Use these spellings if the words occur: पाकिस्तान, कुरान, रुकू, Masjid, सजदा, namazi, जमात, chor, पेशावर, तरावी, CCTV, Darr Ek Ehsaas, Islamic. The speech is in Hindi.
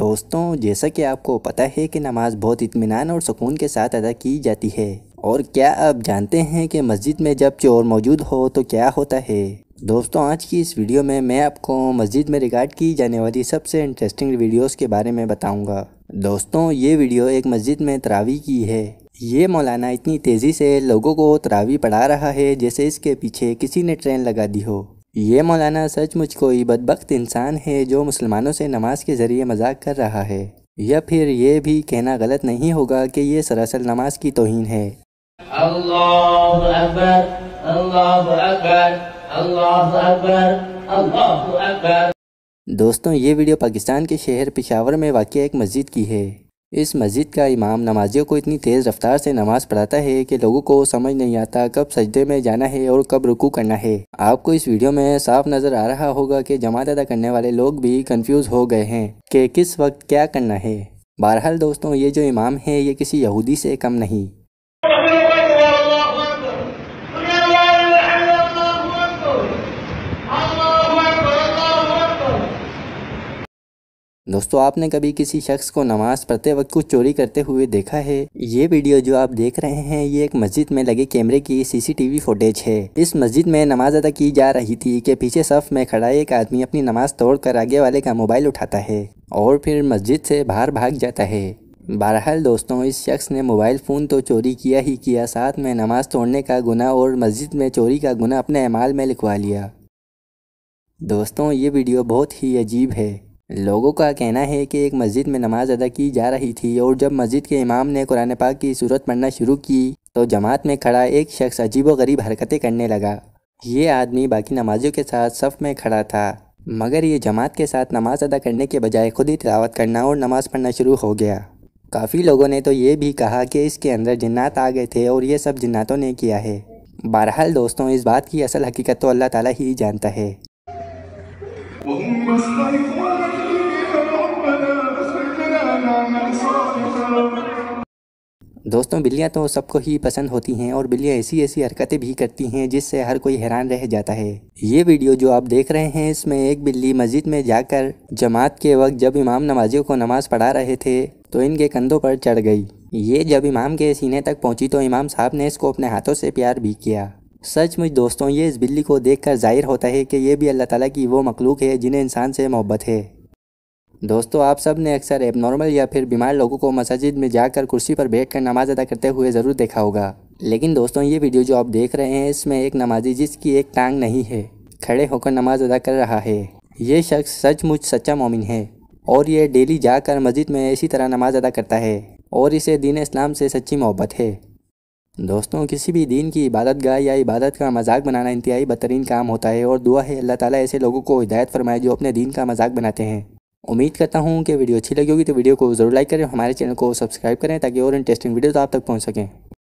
दोस्तों जैसा कि आपको पता है कि नमाज बहुत इत्मीनान और सुकून के साथ अदा की जाती है। और क्या आप जानते हैं कि मस्जिद में जब चोर मौजूद हो तो क्या होता है? दोस्तों आज की इस वीडियो में मैं आपको मस्जिद में रिकॉर्ड की जाने वाली सबसे इंटरेस्टिंग वीडियोस के बारे में बताऊंगा। दोस्तों ये वीडियो एक मस्जिद में तरावी की है। ये मौलाना इतनी तेज़ी से लोगों को तरावी पढ़ा रहा है जैसे इसके पीछे किसी ने ट्रेन लगा दी हो। ये मौलाना सचमुच कोई बदबख्त इंसान है जो मुसलमानों से नमाज के ज़रिए मजाक कर रहा है। या फिर ये भी कहना गलत नहीं होगा कि ये सरासर नमाज की तौहीन है। अल्लाहु अकबर, अल्लाहु अकबर, अल्लाहु अकबर, अल्लाहु अकबर। दोस्तों ये वीडियो पाकिस्तान के शहर पेशावर में वाक़िया एक मस्जिद की है। इस मस्जिद का इमाम नमाजियों को इतनी तेज़ रफ्तार से नमाज पढ़ाता है कि लोगों को समझ नहीं आता कब सजदे में जाना है और कब रुकू करना है। आपको इस वीडियो में साफ नज़र आ रहा होगा कि जमात अदा करने वाले लोग भी कंफ्यूज हो गए हैं कि किस वक्त क्या करना है। बहरहाल दोस्तों ये जो इमाम है ये किसी यहूदी से कम नहीं। दोस्तों आपने कभी किसी शख्स को नमाज पढ़ते वक्त कुछ चोरी करते हुए देखा है? ये वीडियो जो आप देख रहे हैं ये एक मस्जिद में लगे कैमरे की सीसीटीवी फुटेज है। इस मस्जिद में नमाज अदा की जा रही थी कि पीछे सफ में खड़ा एक आदमी अपनी नमाज तोड़कर आगे वाले का मोबाइल उठाता है और फिर मस्जिद से बाहर भाग जाता है। बहरहाल दोस्तों इस शख्स ने मोबाइल फ़ोन तो चोरी किया ही किया, साथ में नमाज तोड़ने का गुनाह और मस्जिद में चोरी का गुनाह अपने अमाल में लिखवा लिया। दोस्तों ये वीडियो बहुत ही अजीब है। लोगों का कहना है कि एक मस्जिद में नमाज अदा की जा रही थी और जब मस्जिद के इमाम ने कुरान पाक की सूरत पढ़ना शुरू की तो जमात में खड़ा एक शख्स अजीबोगरीब हरकतें करने लगा। ये आदमी बाकी नमाजियों के साथ सफ़ में खड़ा था, मगर ये जमात के साथ नमाज अदा करने के बजाय खुद ही तिलावत करना और नमाज़ पढ़ना शुरू हो गया। काफ़ी लोगों ने तो ये भी कहा कि इसके अंदर जिन्नात आ गए थे और ये सब जिन्नातों ने किया है। बहरहाल दोस्तों इस बात की असल हकीकत तो अल्लाह ताला ही जानता है। दोस्तों बिल्लियाँ तो सबको ही पसंद होती हैं और बिल्लियाँ ऐसी ऐसी हरकतें भी करती हैं जिससे हर कोई हैरान रह जाता है। ये वीडियो जो आप देख रहे हैं इसमें एक बिल्ली मस्जिद में जाकर जमात के वक्त जब इमाम नमाजियों को नमाज पढ़ा रहे थे तो इनके कंधों पर चढ़ गई। ये जब इमाम के सीने तक पहुँची तो इमाम साहब ने इसको अपने हाथों से प्यार भी किया। सचमुच दोस्तों ये इस बिल्ली को देखकर जाहिर होता है कि ये भी अल्लाह ताला की वो मखलूक है जिन्हें इंसान से मोहब्बत है। दोस्तों आप सब ने अक्सर एबनॉर्मल या फिर बीमार लोगों को मस्जिद में जाकर कुर्सी पर बैठकर नमाज अदा करते हुए ज़रूर देखा होगा। लेकिन दोस्तों ये वीडियो जो आप देख रहे हैं इसमें एक नमाजी जिसकी एक टांग नहीं है खड़े होकर नमाज अदा कर रहा है। ये शख्स सचमुच सच्चा मोमिन है और ये डेली जाकर मस्जिद में इसी तरह नमाज अदा करता है और इसे दीन इस्लाम से सच्ची मोहब्बत है। दोस्तों किसी भी दीन की इबादतगाह या इबादत का मजाक बनाना इंतहाई बदतरीन काम होता है और दुआ है अल्लाह ताला ऐसे लोगों को हिदायत फरमाए जो अपने दीन का मजाक बनाते हैं। उम्मीद करता हूँ कि वीडियो अच्छी लगी होगी, तो वीडियो को ज़रूर लाइक करें, हमारे चैनल को सब्सक्राइब करें ताकि और इंटरेस्टिंग वीडियो तो आप तक पहुँच सकें।